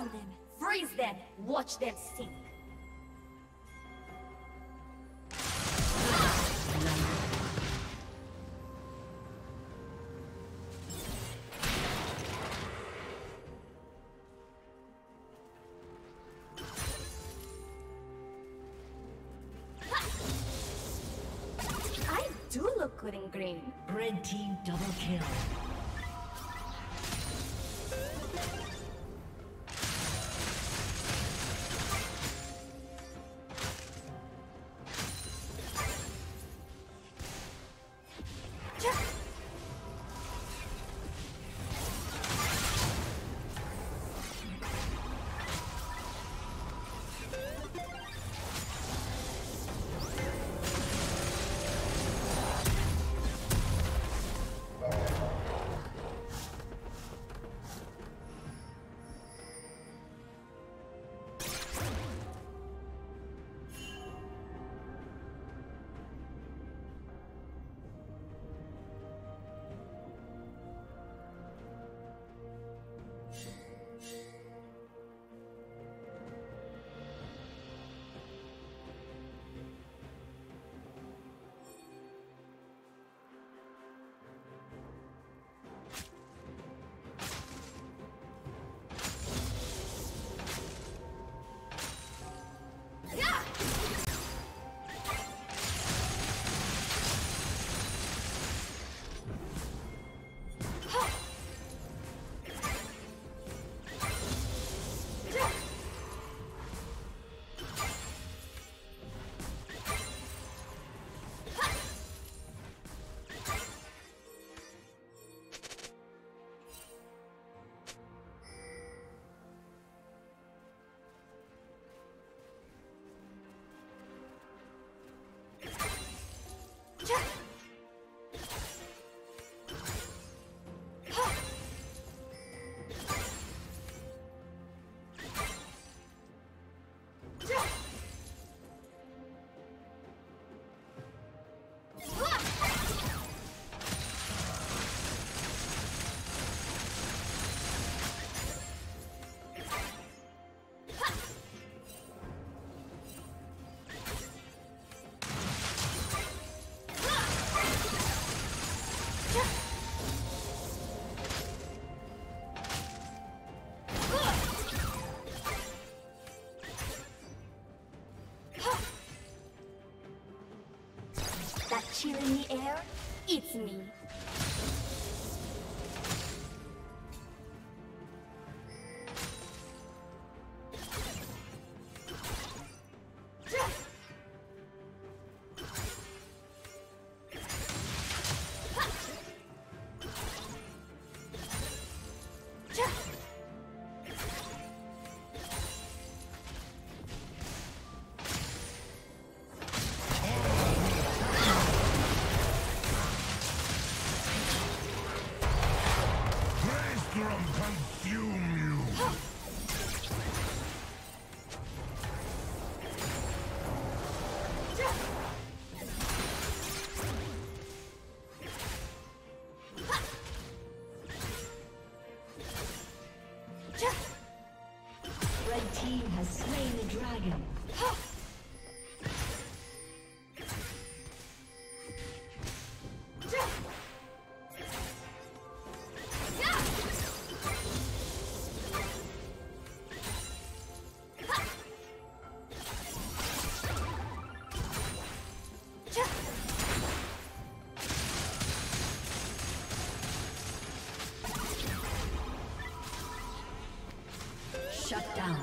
Drown them, freeze them, watch them sink. I do look good in green. Red team double kill. Chill in the air, it's me. Shut down.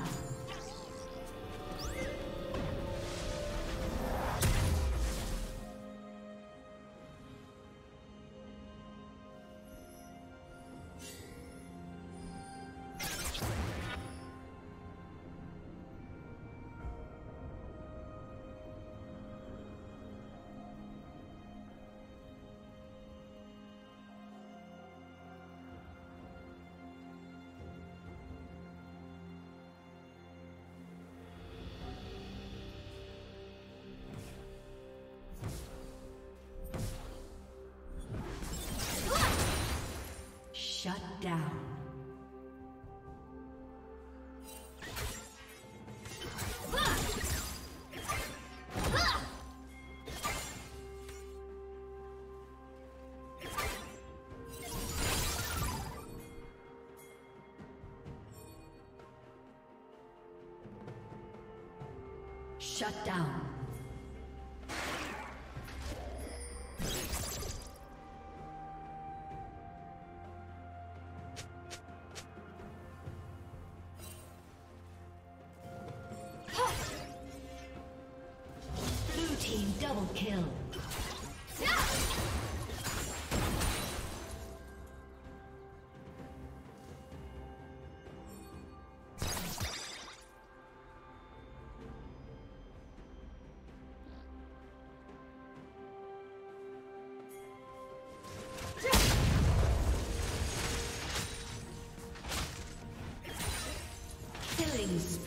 Shut down. Blue team double kill.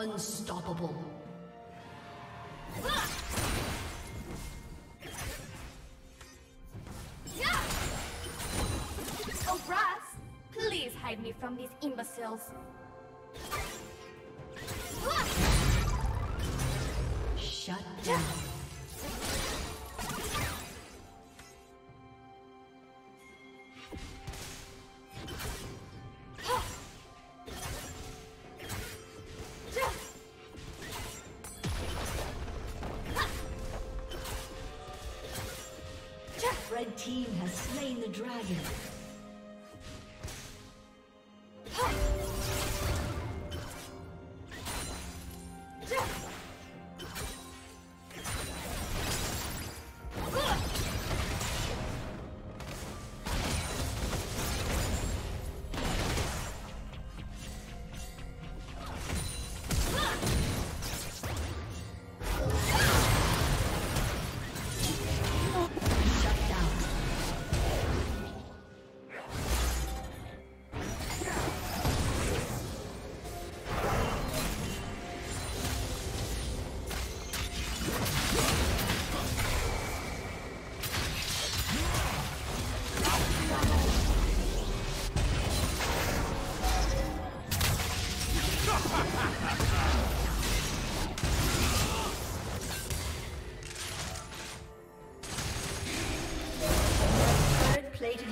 Unstoppable. Oh, Brass, please hide me from these imbeciles. Shut down. Red team has slain the dragon.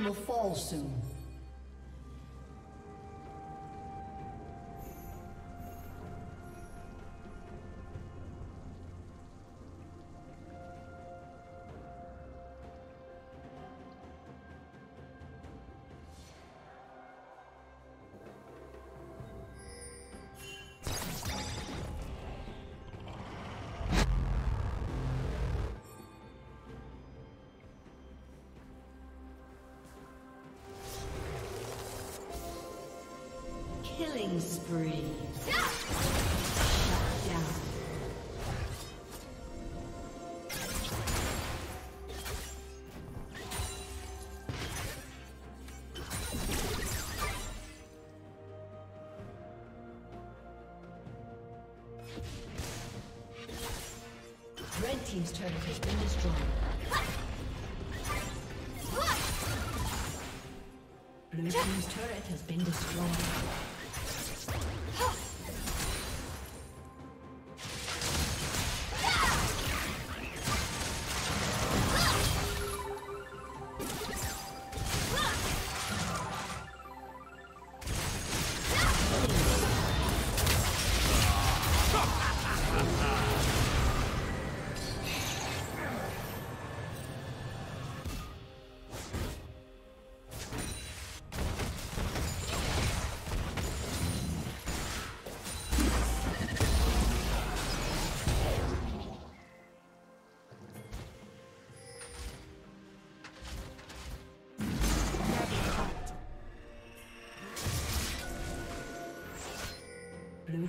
will fall soon. Killing spree. Shut down. Red team's turret has been destroyed. Blue team's turret has been destroyed. Blue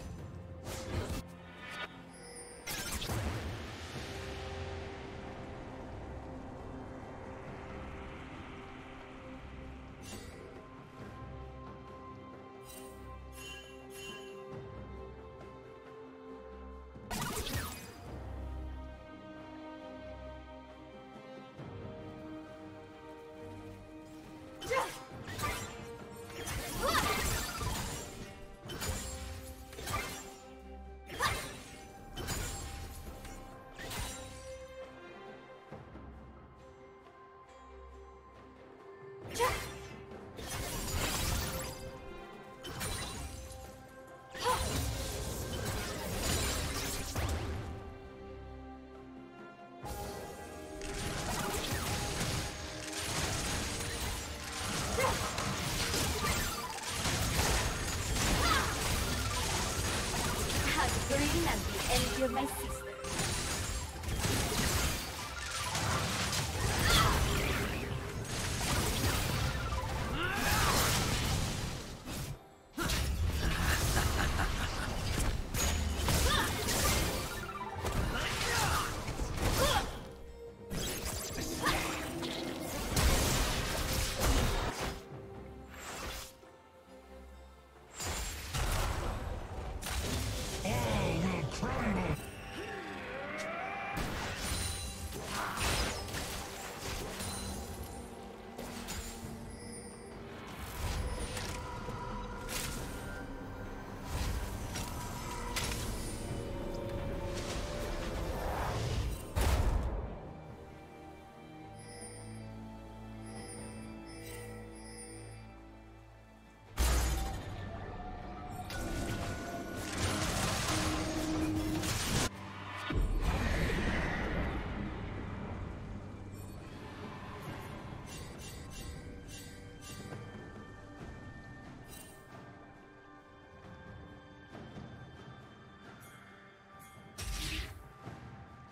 You're my sister.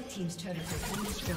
Team's turret has been destroyed.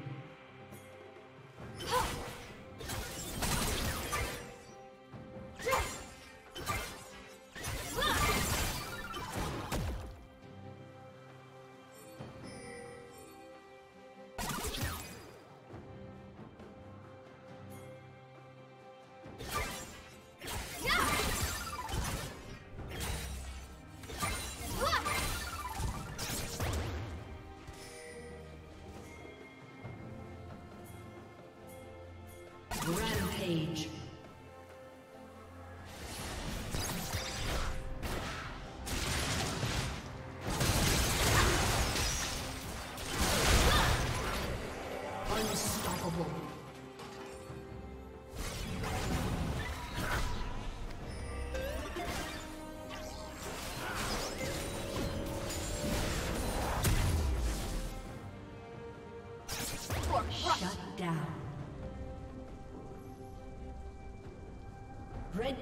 Rampage. Unstoppable. Shut down. Red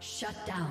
Shut down.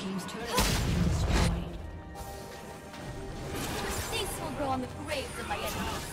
Team's turret has been destroyed. These will grow on the graves of my enemies.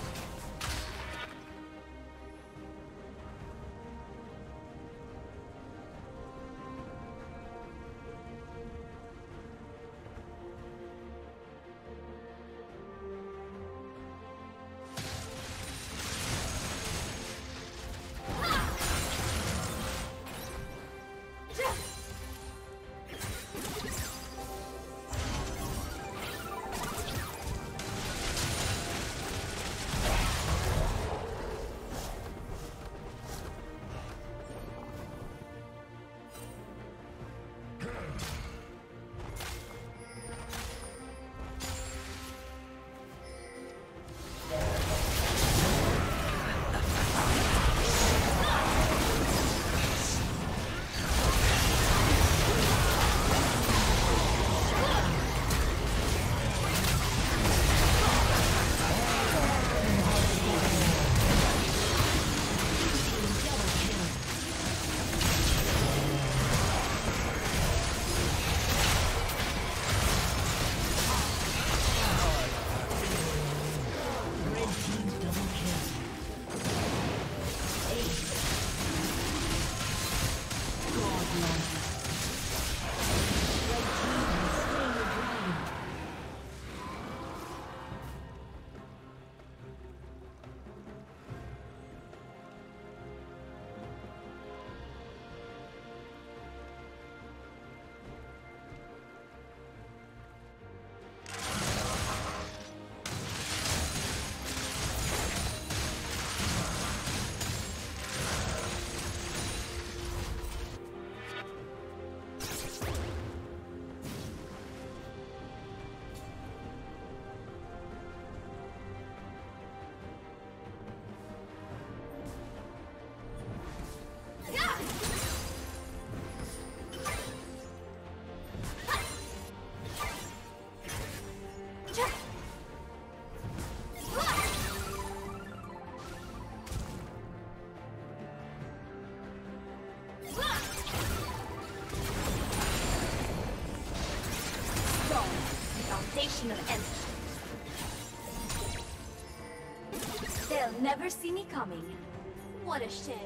They'll never see me coming. What a shame.